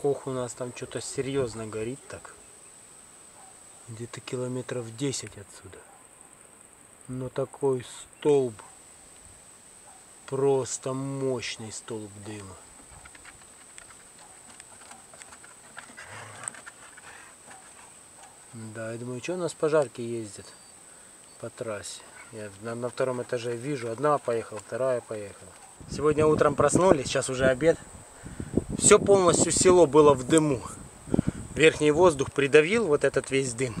Кох у нас там что-то серьезно горит так. Где-то километров 10 отсюда. Но такой столб. Просто мощный столб дыма. Да, я думаю, что у нас пожарки ездят по трассе. Я на втором этаже вижу, одна поехала, вторая поехала. Сегодня утром проснулись, сейчас уже обед. Все полностью село было в дыму. Верхний воздух придавил вот этот весь дым.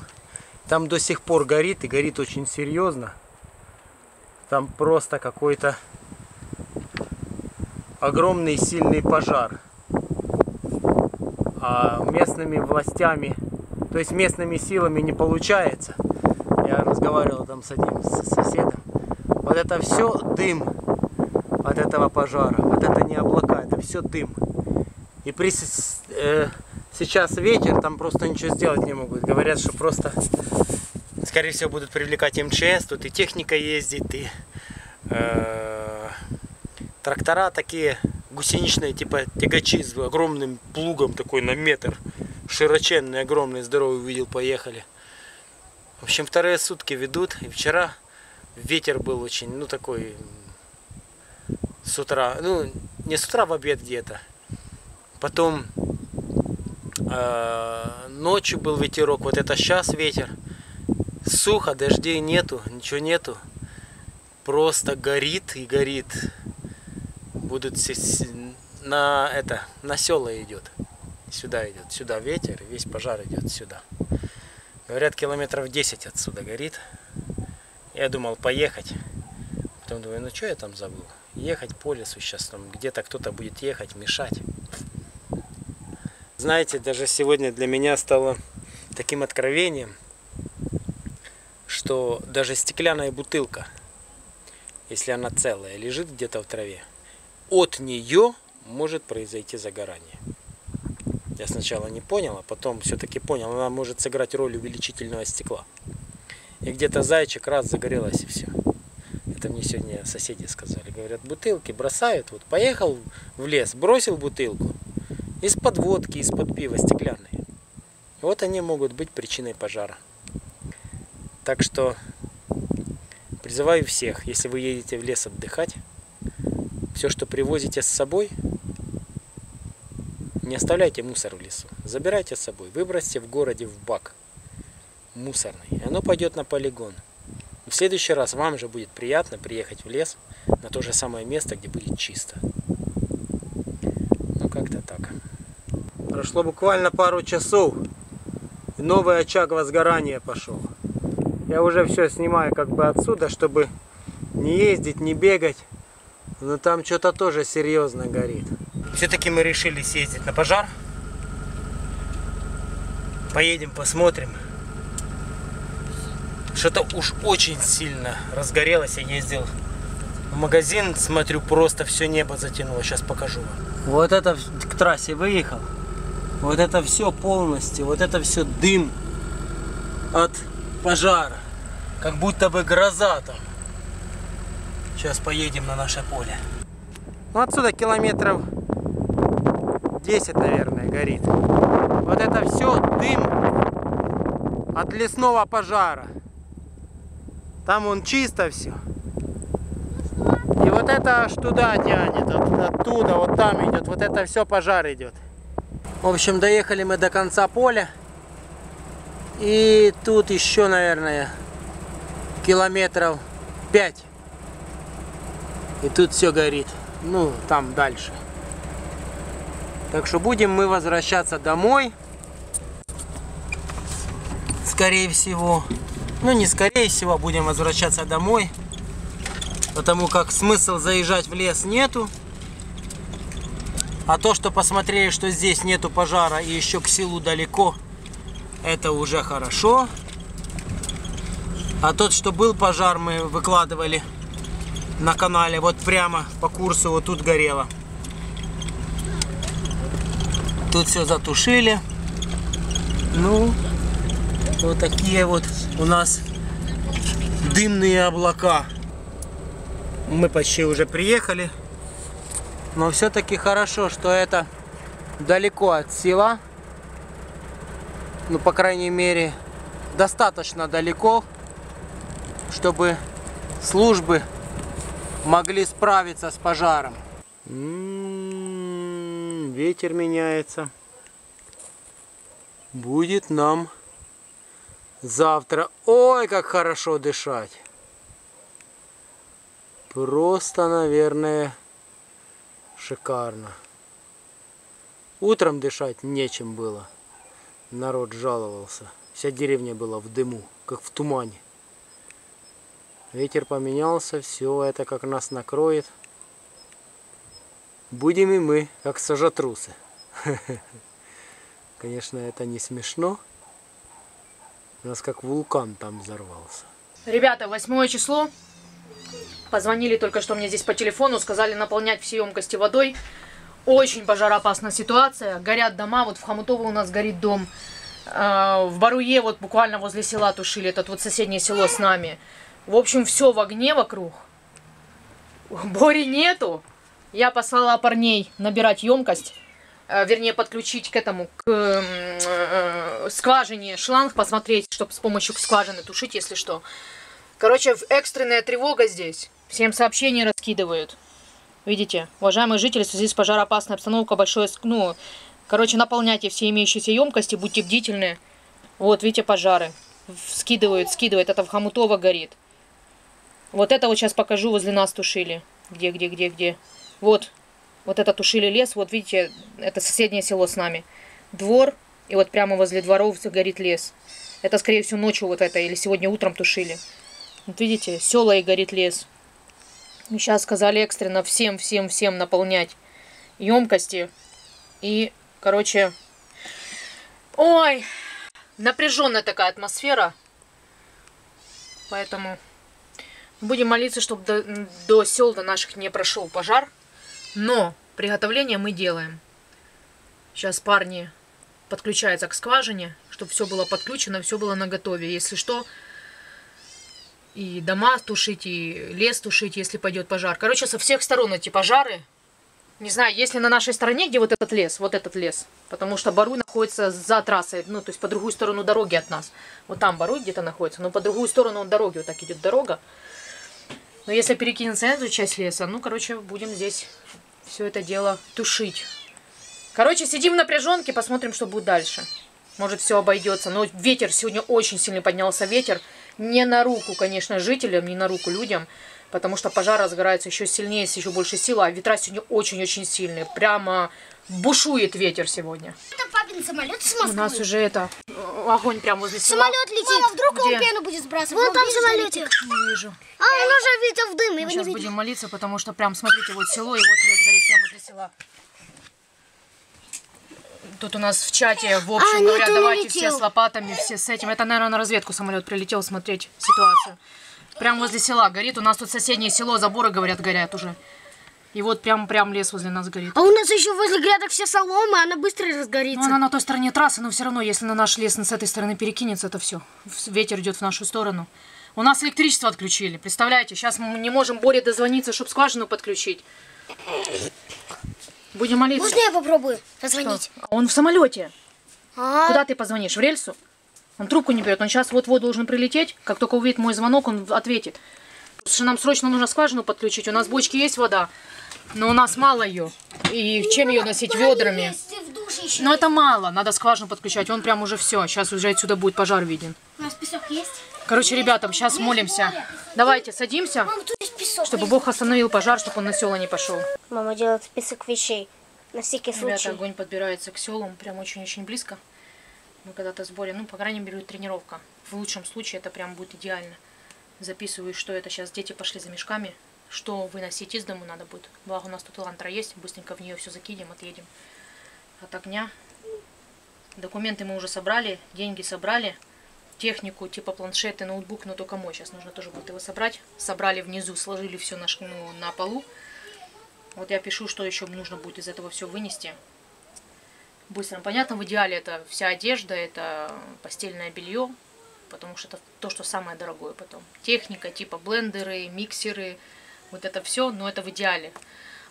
Там до сих пор горит, и горит очень серьезно. Там просто какой-то огромный сильный пожар. А местными властями, то есть местными силами не получается. Я разговаривал там с одним соседом. Вот это все дым от этого пожара. Вот это не облака, это все дым. И сейчас ветер, там просто ничего сделать не могут. Говорят, что просто, скорее всего, будут привлекать МЧС. Тут и техника ездит, и трактора такие гусеничные, типа тягачи с огромным плугом, такой на метр. Широченный, огромный, здоровый увидел, поехали. В общем, вторые сутки ведут. И вчера ветер был очень, ну такой, с утра, ну не с утра, в обед где-то. Потом ночью был ветерок, вот это сейчас ветер. Сухо, дождей нету, ничего нету. Просто горит и горит. Будут на села идет. Сюда идет, сюда ветер, весь пожар идет сюда. Говорят, километров 10 отсюда горит. Я думал поехать. Потом думаю, ну что я там забыл? Ехать по лесу сейчас, там где-то кто-то будет ехать, мешать. Знаете, даже сегодня для меня стало таким откровением, что даже стеклянная бутылка, если она целая, лежит где-то в траве, от нее может произойти загорание. Я сначала не понял, а потом все-таки понял, она может сыграть роль увеличительного стекла. И где-то зайчик раз загорелась, и все. Это мне сегодня соседи сказали. Говорят, бутылки бросают. Вот поехал в лес, бросил бутылку из-под водки, из-под пива стеклянные. Вот они могут быть причиной пожара. Так что призываю всех, если вы едете в лес отдыхать, все, что привозите с собой, не оставляйте мусор в лесу. Забирайте с собой, выбросьте в городе в бак мусорный. И оно пойдет на полигон. В следующий раз вам же будет приятно приехать в лес на то же самое место, где будет чисто. Ну как-то так. Прошло буквально пару часов, и новый очаг возгорания пошел. Я уже все снимаю как бы отсюда, чтобы не ездить, не бегать. Но там что-то тоже серьезно горит. Все-таки мы решили съездить на пожар. Поедем, посмотрим. Что-то уж очень сильно разгорелось. Я ездил в магазин, смотрю, просто все небо затянуло. Сейчас покажу вам. Вот это к трассе выехал. Вот это все полностью. Вот это все дым от пожара. Как будто бы гроза там. Сейчас поедем на наше поле. Ну отсюда километров 10, наверное, горит. Вот это все дым от лесного пожара. Там он чисто все. И вот это аж туда тянет, оттуда, вот там идет. Вот это все пожар идет. В общем, доехали мы до конца поля. И тут еще, наверное, километров 5. И тут все горит. Ну, там дальше. Так что будем мы возвращаться домой. Скорее всего. Ну, не скорее всего, будем возвращаться домой. Потому как смысл заезжать в лес нету. А то, что посмотрели, что здесь нету пожара и еще к селу далеко, это уже хорошо. А тот, что был пожар, мы выкладывали на канале. Вот прямо по курсу вот тут горело. Тут все затушили. Ну, вот такие вот у нас дымные облака. Мы почти уже приехали. Но все-таки хорошо, что это далеко от села, ну, по крайней мере, достаточно далеко, чтобы службы могли справиться с пожаром. Ветер меняется. Будет нам завтра. Ой, как хорошо дышать. Просто, наверное, шикарно. Утром дышать нечем было. Народ жаловался. Вся деревня была в дыму, как в тумане. Ветер поменялся, все это как нас накроет. Будем и мы, как сажатрусы. Конечно, это не смешно. У нас как вулкан там взорвался. Ребята, 8 число. Позвонили только что мне здесь по телефону, сказали наполнять все емкости водой. Очень пожароопасная ситуация. Горят дома, вот в Хомутово у нас горит дом. В Боруе, вот буквально возле села тушили, это вот соседнее село с нами. В общем, все в огне вокруг. Бори нету. Я послала парней набирать емкость, вернее, подключить к этому, к скважине шланг, посмотреть, чтобы с помощью скважины тушить, если что. Короче, экстренная тревога здесь. Всем сообщения раскидывают. Видите, уважаемые жители, в связи с пожароопасной обстановкой большое... Ну, короче, наполняйте все имеющиеся емкости, будьте бдительны. Вот, видите, пожары. Скидывают. Это в Хомутово горит. Вот это вот сейчас покажу, возле нас тушили. Где? Вот это тушили лес. Вот, видите, это соседнее село с нами. Двор. И вот прямо возле дворов горит лес. Это, скорее всего, ночью вот это. Или сегодня утром тушили. Вот видите, села и горит лес. Сейчас сказали экстренно всем наполнять емкости. И, короче... Ой! Напряженная такая атмосфера. Поэтому будем молиться, чтобы до сел, до наших не прошел пожар. Но приготовление мы делаем. Сейчас парни подключаются к скважине, чтобы все было подключено, все было наготове. Если что, и дома тушить, и лес тушить, если пойдет пожар. Короче, со всех сторон эти пожары. Не знаю, есть ли на нашей стороне, где вот этот лес. Потому что Бору находится за трассой, ну, то есть по другую сторону дороги от нас. Вот там Бору где-то находится, но по другую сторону он дороги, вот так идет дорога. Но если перекинуться на эту часть леса, ну, короче, будем здесь все это дело тушить. Короче, сидим в напряженке, посмотрим, что будет дальше. Может, все обойдется. Но ветер, сегодня очень сильно поднялся ветер. Не на руку, конечно, жителям, не на руку людям. Потому что пожар разгорается еще сильнее, с еще больше силы. А ветра сегодня очень-очень сильные. Прямо бушует ветер сегодня. Это папин самолет с Москвы. У нас уже это огонь прямо возле села. Самолет летит. Мама, вдруг он пену будет сбрасывать. Вон там самолетик. Не вижу. А он уже видел в дым. Мы его сейчас не будем молиться, потому что прям, смотрите, вот село и вот лес горит прямо возле села. Тут у нас в чате, в общем, говорят, давайте все с лопатами, все с этим. Это, наверное, на разведку самолет прилетел смотреть ситуацию. Прям возле села горит. У нас тут соседнее село, заборы, говорят, горят уже. И вот прям лес возле нас горит. А у нас еще возле грядок вся солома, она быстро разгорится. Ну, она на той стороне трассы, но все равно, если на наш лес с этой стороны перекинется, это все. Ветер идет в нашу сторону. У нас электричество отключили, представляете? Сейчас мы не можем Боре дозвониться, чтобы скважину подключить. Будем молиться. Можно я попробую позвонить? Что? Он в самолете. Куда ты позвонишь? В рельсу? Он трубку не берет, он сейчас вот-вот должен прилететь. Как только увидит мой звонок, он ответит. Потому что нам срочно нужно скважину подключить. У нас в бочке есть вода, но у нас мало ее. И чем ее носить? Ведрами. Но это мало, надо скважину подключать. Он прям уже все, сейчас уже отсюда будет пожар виден. У нас песок есть? Короче, ребята, сейчас молимся. Давайте садимся, чтобы Бог остановил пожар, чтобы он на села не пошел. Мама делает список вещей, на всякий случай. Ребята, огонь подбирается к селам, прям очень-очень близко. Мы когда-то с Борей, ну, по крайней мере, тренировка. В лучшем случае это прям будет идеально. Записываю, что это сейчас дети пошли за мешками, что выносить из дому надо будет. Благо у нас тут лантра есть, быстренько в нее все закинем, отъедем от огня. Документы мы уже собрали, деньги собрали, технику типа планшеты, ноутбук, но только мой. Сейчас нужно тоже будет его собрать. Собрали внизу, сложили все на полу. Вот я пишу, что еще нужно будет из этого все вынести. Быстро. Понятно, в идеале это вся одежда, это постельное белье, потому что это то, что самое дорогое потом. Техника, типа блендеры, миксеры, вот это все, но это в идеале.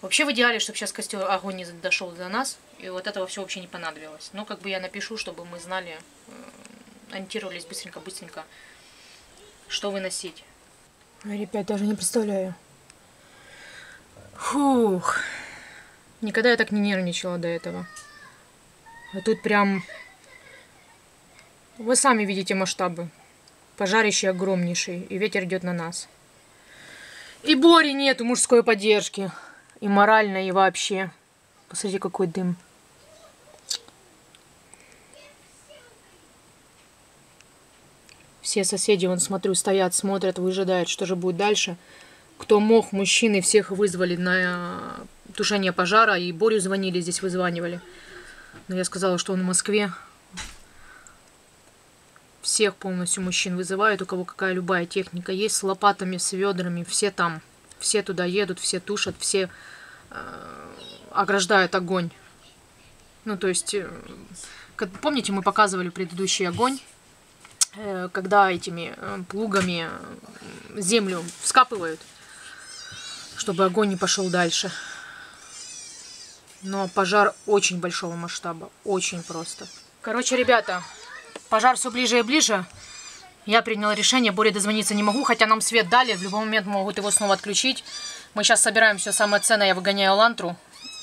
Вообще в идеале, чтобы сейчас костер, огонь не дошел до нас, и вот этого все вообще не понадобилось. Но как бы я напишу, чтобы мы знали, ориентировались быстренько, что выносить. Ой, ребят, даже не представляю. Фух. Никогда я так не нервничала до этого. А тут прям... Вы сами видите масштабы. Пожарище огромнейший, и ветер идет на нас. И Бори нету мужской поддержки. И морально, и вообще. Посмотрите, какой дым. Все соседи, вон, смотрю, стоят, смотрят, выжидают, что же будет дальше. Кто мог, мужчины всех вызвали на тушение пожара. И Борю звонили, здесь вызванивали. Но я сказала, что он в Москве. Всех полностью мужчин вызывают, у кого какая любая техника есть, с лопатами, с ведрами, все там. Все туда едут, все тушат, все ограждают огонь. Ну, то есть, помните, мы показывали предыдущий огонь, когда этими плугами землю вскапывают, чтобы огонь не пошел дальше. Но пожар очень большого масштаба, очень просто. Короче, ребята, пожар все ближе и ближе. Я приняла решение, Боря дозвониться не могу, хотя нам свет дали, в любой момент могут его снова отключить. Мы сейчас собираем все самое ценное, я выгоняю лантру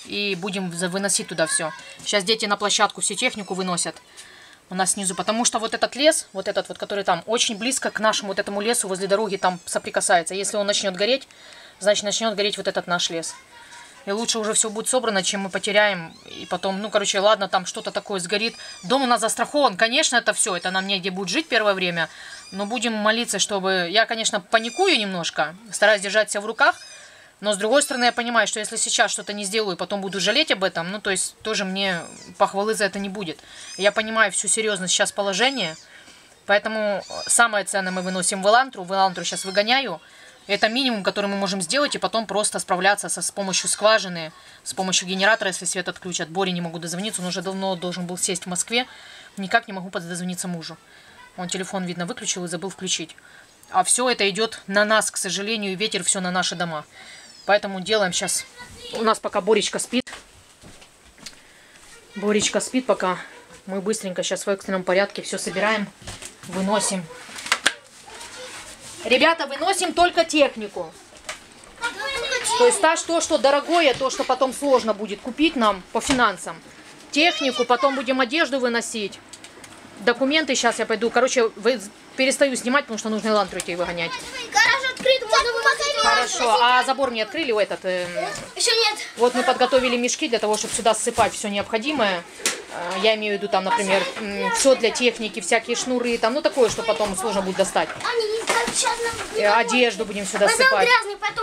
и будем выносить туда все. Сейчас дети на площадку всю технику выносят у нас снизу, потому что вот этот лес, вот этот вот, который там, очень близко к нашему вот этому лесу возле дороги там соприкасается. Если он начнет гореть, значит начнет гореть вот этот наш лес. И лучше уже все будет собрано, чем мы потеряем. И потом, ну, короче, ладно, там что-то такое сгорит. Дом у нас застрахован. Конечно, это все. Это нам негде будет жить первое время. Но будем молиться, чтобы... Я, конечно, паникую немножко. Стараюсь держать себя в руках. Но, с другой стороны, я понимаю, что если сейчас что-то не сделаю, потом буду жалеть об этом. Ну, то есть, тоже мне похвалы за это не будет. Я понимаю всю серьезность сейчас положения. Поэтому самое ценное мы выносим в элантру. В элантру сейчас выгоняю. Это минимум, который мы можем сделать, и потом просто справляться с помощью скважины, с помощью генератора, если свет отключат. Боря не могу дозвониться, он уже давно должен был сесть в Москве. Никак не могу подозвониться мужу. Он телефон, видно, выключил и забыл включить. А все это идет на нас, к сожалению, и ветер все на наши дома. Поэтому делаем сейчас... У нас пока Боречка спит. Боречка спит пока. Мы быстренько сейчас в экстренном порядке все собираем, выносим. Ребята, выносим только технику. То есть то, что дорогое, то, что потом сложно будет купить нам по финансам. Технику, потом будем одежду выносить. Документы сейчас я пойду. Короче, перестаю снимать, потому что нужно элантру идти выгонять. Гараж открыт, можно выходить. Хорошо, а забор не открыли у этот? Еще нет. Вот мы подготовили мешки для того, чтобы сюда ссыпать все необходимое. Я имею в виду, там, например, все для техники, всякие шнуры, там, ну такое, что потом сложно будет достать. Одежду будем сюда сыпать.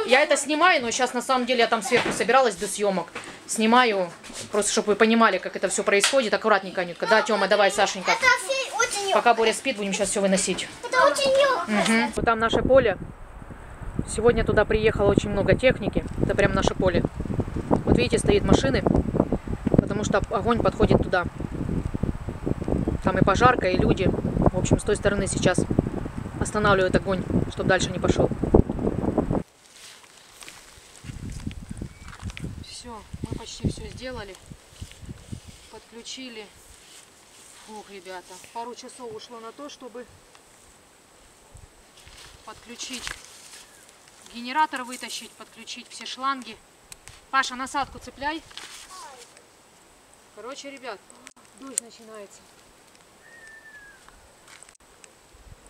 Я это снимаю, но сейчас на самом деле я там сверху собиралась до съемок. Снимаю, просто чтобы вы понимали, как это все происходит. Аккуратненько, Анютка. Да, Тёма, давай, Сашенька. Пока Боря спит, будем сейчас все выносить. Это очень угу. Вот там наше поле. Сегодня туда приехало очень много техники. Это прям наше поле. Вот видите, стоит машины. Потому что огонь подходит туда. Там и пожарка, и люди. В общем, с той стороны сейчас останавливают огонь, чтобы дальше не пошел. Все, мы почти все сделали. Подключили. Фух, ребята, пару часов ушло на то, чтобы подключить генератор, вытащить, подключить все шланги. Паша, насадку цепляй. Короче, ребят, дождь начинается.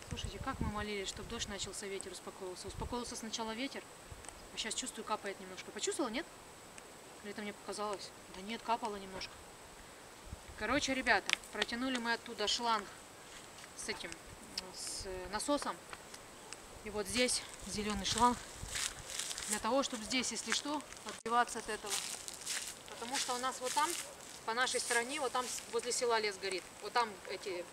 Слушайте, как мы молились, чтобы дождь начался, ветер успокоился. Успокоился сначала ветер, а сейчас чувствую, капает немножко. Почувствовала, нет? Или это мне показалось? Да нет, капало немножко. Короче, ребята, протянули мы оттуда шланг с этим, с насосом. И вот здесь зеленый шланг. Для того, чтобы здесь, если что, отбиваться от этого. Потому что у нас вот там... По нашей стороне, вот там возле села лес горит. Вот там эти,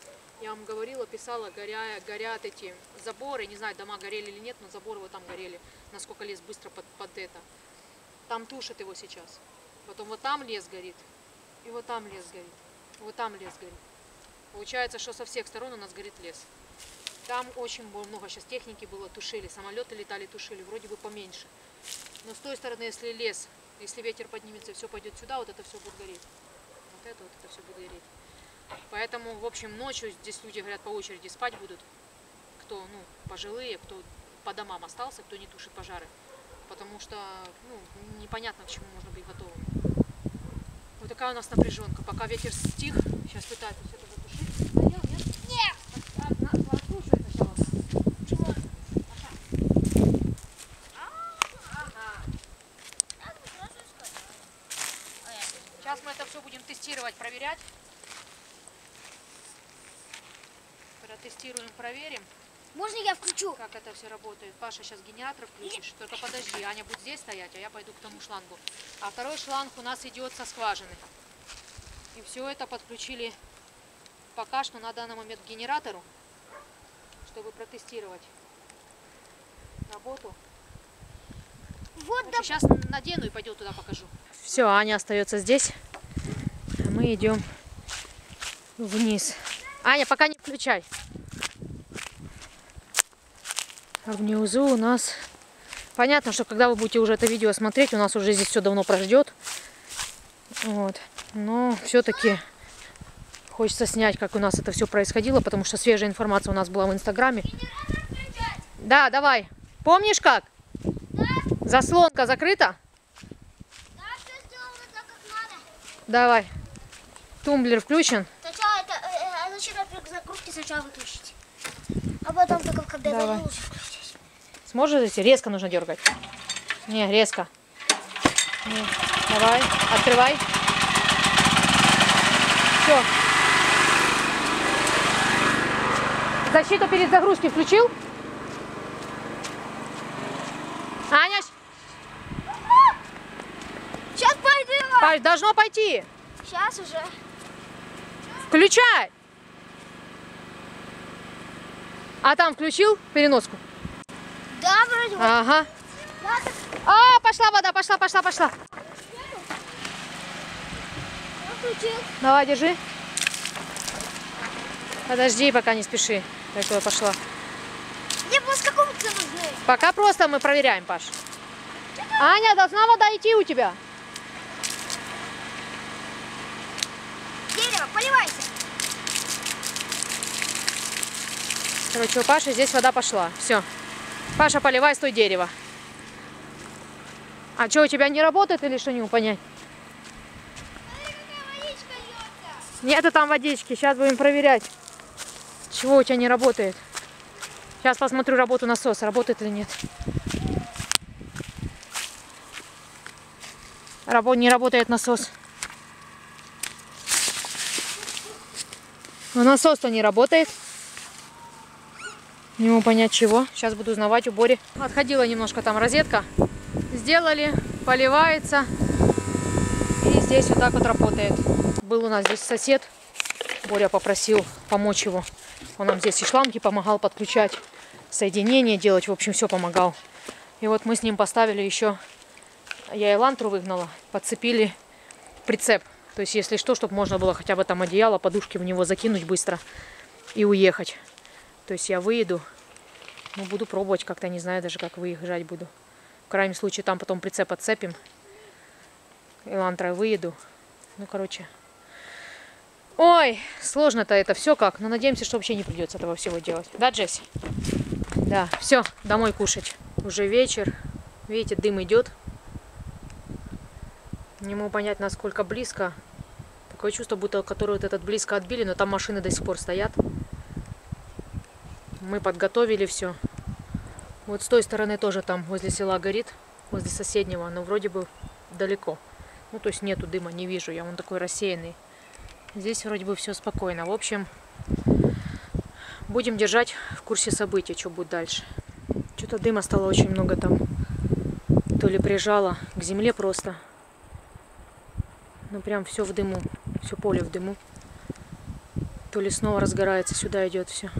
я вам говорила, писала, горят эти заборы. Не знаю, дома горели или нет, но заборы вот там горели. Насколько лес быстро под это. Там тушат его сейчас. Потом вот там лес горит. И вот там лес горит. И вот там лес горит. Получается, что со всех сторон у нас горит лес. Там очень много сейчас техники было, тушили. Самолеты летали, тушили. Вроде бы поменьше. Но с той стороны, если лес Если ветер поднимется, все пойдет сюда, вот это все будет гореть. Вот это все будет гореть. Поэтому, в общем, ночью здесь люди, говорят, по очереди спать будут. Кто, ну, пожилые, кто по домам остался, кто не тушит пожары. Потому что, ну, непонятно, к чему можно быть готовым. Вот такая у нас напряженка. Пока ветер стих, сейчас пытаются все это затушить. Понял, нет? Нет! Послушай, пожалуйста. Чего? Сейчас мы это все будем тестировать, проверять. Протестируем, проверим. Можно я включу? Как это все работает. Паша, сейчас генератор включишь. Только подожди, Аня будет здесь стоять, а я пойду к тому шлангу. А второй шланг у нас идет со скважины. И все это подключили пока что на данный момент к генератору, чтобы протестировать работу. Вот, значит, сейчас надену и пойду туда покажу. Все, Аня остается здесь. А мы идем вниз. Аня, пока не включай. А внизу у нас... Понятно, что когда вы будете уже это видео смотреть, у нас уже здесь все давно прождет. Вот. Но все-таки хочется снять, как у нас это все происходило, потому что свежая информация у нас была в Инстаграме. Да, давай. Помнишь как? Да. Заслонка закрыта? Да, все сделано так, как надо. Давай. Тумблер включен. Сначала это... Зачем закрутки сначала выключить? А потом только когда давай. Лучше включить. Сможешь здесь? Резко нужно дергать. Не, резко. Не. Давай, открывай. Все. Защиту перед загрузкой включил? Аня! Сейчас пойду. Должно пойти. Сейчас уже. Включай! А там включил переноску? Да, вроде бы. Ага. А, пошла вода, пошла. Давай, держи. Подожди, пока не спеши. Такое пошла. Мне было с какого-то нужны. Пока просто мы проверяем, Паш. Аня, должна вода идти у тебя. Дерево, поливайся. Короче, у Паши здесь вода пошла. Все. Паша, поливай с той дерева. А что, у тебя не работает или что, не понять? Смотри, какая водичка льется. Нету там водички. Сейчас будем проверять, чего у тебя не работает. Сейчас посмотрю работу насоса, работает или нет. Не работает насос. Но насос-то не работает. Не могу понять чего. Сейчас буду узнавать у Бори. Отходила немножко там розетка. Сделали, поливается. И здесь вот так вот работает. Был у нас здесь сосед. Боря попросил помочь его. Он нам здесь и шланги помогал подключать, соединение делать. В общем, все помогал. И вот мы с ним поставили еще... Я элантру выгнала. Подцепили прицеп. То есть, если что, чтобы можно было хотя бы там одеяло, подушки в него закинуть быстро и уехать. То есть я выеду, но буду пробовать как-то, не знаю даже, как выезжать буду. В крайнем случае там потом прицеп отцепим. Элантрой выеду. Ну, короче. Ой, сложно-то это все как. Но надеемся, что вообще не придется этого всего делать. Да, Джесси? Да, все, домой кушать. Уже вечер. Видите, дым идет. Не могу понять, насколько близко. Такое чувство, будто который вот этот близко отбили, но там машины до сих пор стоят. Мы подготовили все. Вот с той стороны тоже там возле села горит, возле соседнего, но вроде бы далеко. Ну, то есть нету дыма, не вижу я, он такой рассеянный. Здесь вроде бы все спокойно. В общем, будем держать в курсе событий, что будет дальше. Что-то дыма стало очень много там. То ли прижало к земле просто. Ну, прям все в дыму, все поле в дыму. То ли снова разгорается, сюда идет все.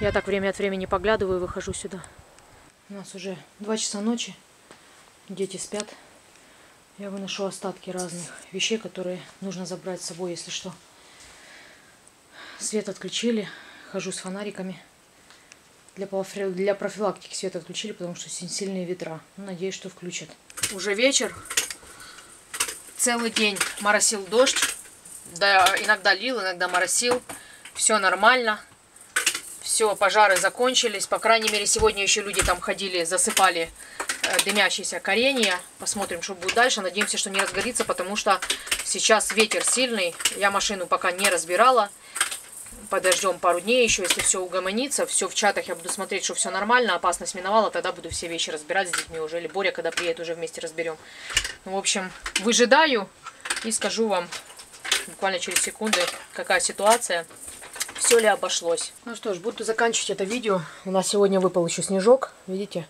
Я так время от времени поглядываю и выхожу сюда. У нас уже 2 часа ночи. Дети спят. Я выношу остатки разных вещей, которые нужно забрать с собой, если что. Свет отключили. Хожу с фонариками. Для профилактики свет отключили, потому что сильные ветра. Надеюсь, что включат. уже вечер. Целый день моросил дождь. Да, иногда лил, иногда моросил. Все нормально. Все, пожары закончились. По крайней мере, сегодня еще люди там ходили, засыпали дымящиеся коренья. Посмотрим, что будет дальше. Надеемся, что не разгорится, потому что сейчас ветер сильный. Я машину пока не разбирала. Подождем пару дней еще, если все угомонится. Все в чатах я буду смотреть, что все нормально. Опасность миновала, тогда буду все вещи разбирать с детьми уже. Или Боря, когда приедет, уже вместе разберем. Ну, в общем, выжидаю и скажу вам буквально через секунды, какая ситуация. Все ли обошлось. Ну что ж, буду заканчивать это видео. У нас сегодня выпал еще снежок. Видите,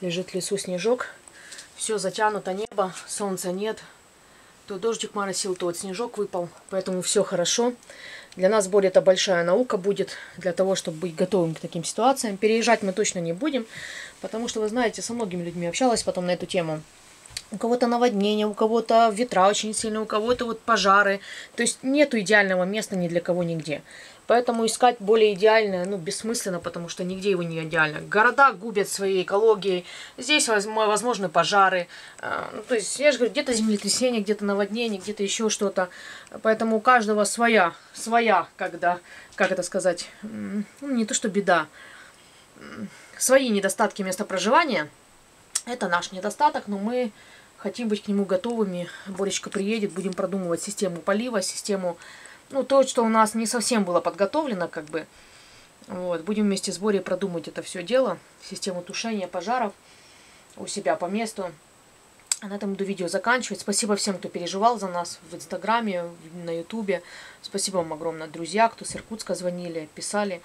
лежит в лесу снежок. Все затянуто небо, солнца нет. То дождик моросил, то вот снежок выпал. Поэтому все хорошо. Для нас, Боря, это большая наука будет, для того, чтобы быть готовым к таким ситуациям. Переезжать мы точно не будем, потому что, вы знаете, со многими людьми общалась потом на эту тему. У кого-то наводнение, у кого-то ветра очень сильные, у кого-то вот пожары. То есть нету идеального места ни для кого нигде. Поэтому искать более идеальное, ну, бессмысленно, потому что нигде его не идеально. Города губят своей экологией, здесь возможны пожары. Ну, то есть, я же говорю, где-то землетрясение, где-то наводнение, где-то еще что-то. Поэтому у каждого своя, когда, как это сказать, ну, не то что беда, свои недостатки места проживания. Это наш недостаток, но мы хотим быть к нему готовыми. Боречка приедет, будем продумывать систему полива, систему... Ну, то, что у нас не совсем было подготовлено, как бы. Вот. Будем вместе с Борей продумать это все дело. Систему тушения пожаров у себя по месту. А на этом буду видео заканчивать. Спасибо всем, кто переживал за нас в Инстаграме, на Ютубе. Спасибо вам огромное, друзья, кто с Иркутска звонили, писали.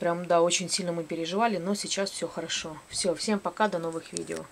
Прям, да, очень сильно мы переживали, но сейчас все хорошо. Все, всем пока, до новых видео.